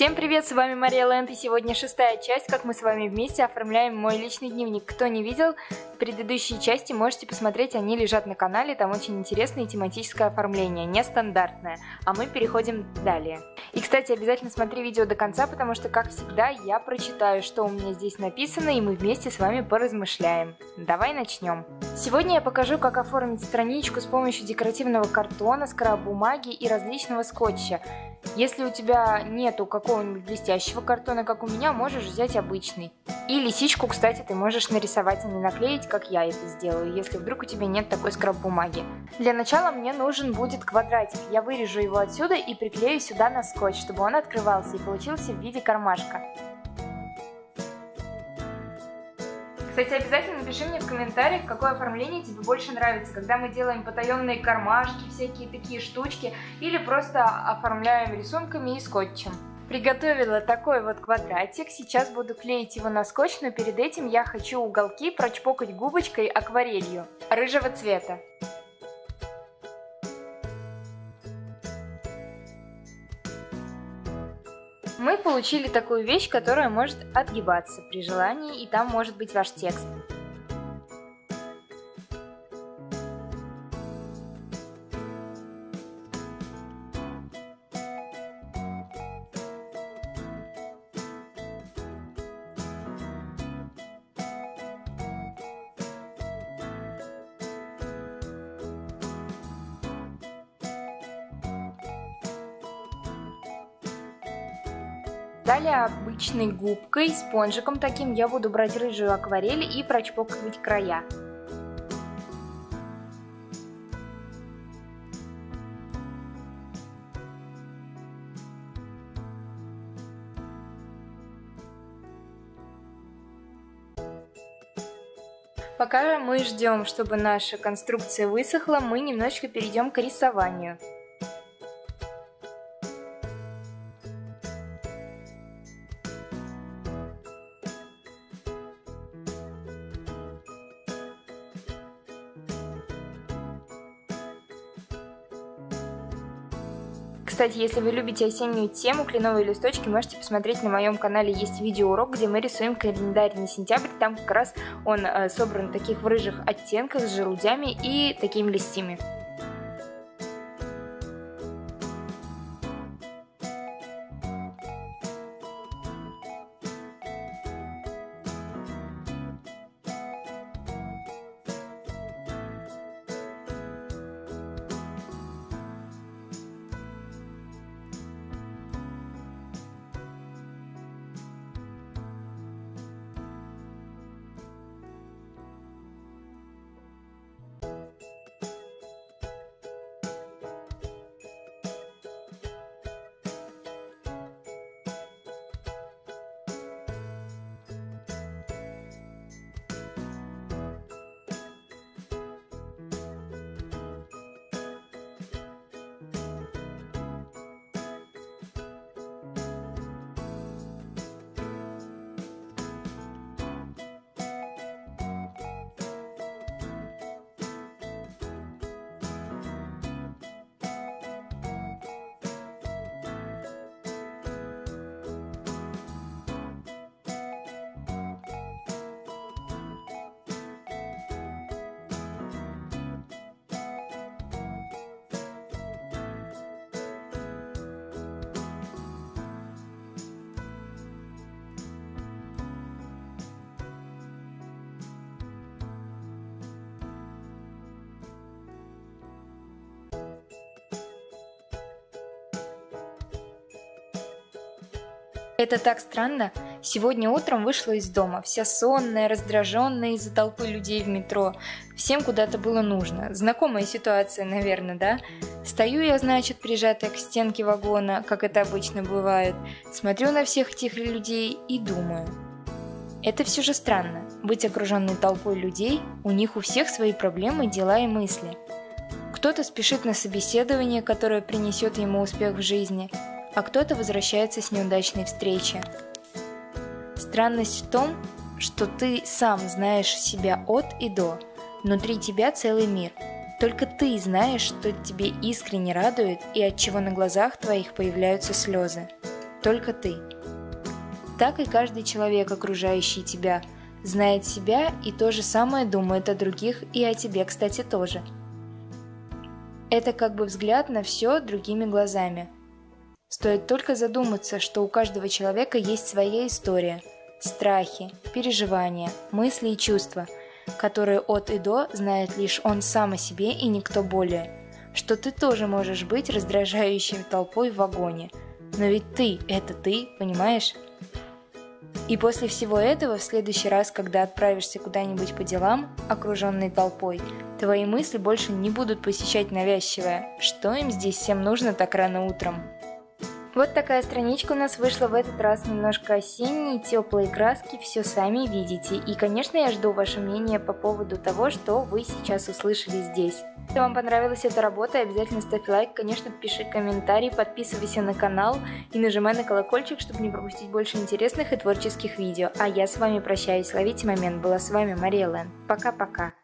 Всем привет, с вами Мария Лэнд, и сегодня 6-я часть, как мы с вами вместе оформляем мой личный дневник. Кто не видел предыдущие части, можете посмотреть, они лежат на канале, там очень интересное тематическое оформление, нестандартное. А мы переходим далее. И, кстати, обязательно смотри видео до конца, потому что, как всегда, я прочитаю, что у меня здесь написано, и мы вместе с вами поразмышляем. Давай начнем. Сегодня я покажу, как оформить страничку с помощью декоративного картона, скраб-бумаги и различного скотча. Если у тебя нету какого-нибудь блестящего картона, как у меня, можешь взять обычный. И лисичку, кстати, ты можешь нарисовать, а не наклеить, как я это сделаю, если вдруг у тебя нет такой скраб-бумаги. Для начала мне нужен будет квадратик. Я вырежу его отсюда и приклею сюда на скотч, чтобы он открывался и получился в виде кармашка. Кстати, обязательно напиши мне в комментариях, какое оформление тебе больше нравится, когда мы делаем потаенные кармашки, всякие такие штучки, или просто оформляем рисунками и скотчем. Приготовила такой вот квадратик, сейчас буду клеить его на скотч, но перед этим я хочу уголки прочпокать губочкой акварелью рыжего цвета. Мы получили такую вещь, которая может отгибаться при желании, и там может быть ваш текст. Далее обычной губкой, спонжиком таким, я буду брать рыжую акварель и прочпокивать края. Пока мы ждем, чтобы наша конструкция высохла, мы немножечко перейдем к рисованию. Кстати, если вы любите осеннюю тему, кленовые листочки, можете посмотреть на моем канале, есть видеоурок, где мы рисуем календарь на сентябрь, там как раз он собран таких в рыжих оттенках с желудями и такими листьями. Это так странно. Сегодня утром вышла из дома, вся сонная, раздраженная из-за толпы людей в метро. Всем куда-то было нужно. Знакомая ситуация, наверное, да? Стою я, значит, прижатая к стенке вагона, как это обычно бывает. Смотрю на всех этих людей и думаю. Это все же странно. Быть окруженной толпой людей, у них у всех свои проблемы, дела и мысли. Кто-то спешит на собеседование, которое принесет ему успех в жизни, а кто-то возвращается с неудачной встречи. Странность в том, что ты сам знаешь себя от и до. Внутри тебя целый мир. Только ты знаешь, что тебе искренне радует и от чего на глазах твоих появляются слезы. только ты. Так и каждый человек, окружающий тебя, знает себя и то же самое думает о других и о тебе, кстати, тоже. Это как бы взгляд на все другими глазами. Стоит только задуматься, что у каждого человека есть своя история, страхи, переживания, мысли и чувства, которые от и до знает лишь он сам о себе и никто более, что ты тоже можешь быть раздражающей толпой в вагоне, но ведь ты – это ты, понимаешь? И после всего этого, в следующий раз, когда отправишься куда-нибудь по делам, окруженной толпой, твои мысли больше не будут посещать навязчивое, что им здесь всем нужно так рано утром. Вот такая страничка у нас вышла в этот раз, немножко осенней, теплые краски, все сами видите. И, конечно, я жду ваше мнение по поводу того, что вы сейчас услышали здесь. Если вам понравилась эта работа, обязательно ставь лайк, конечно, пиши комментарий, подписывайся на канал и нажимай на колокольчик, чтобы не пропустить больше интересных и творческих видео. А я с вами прощаюсь, ловите момент, была с вами Мария Лэнд. Пока-пока!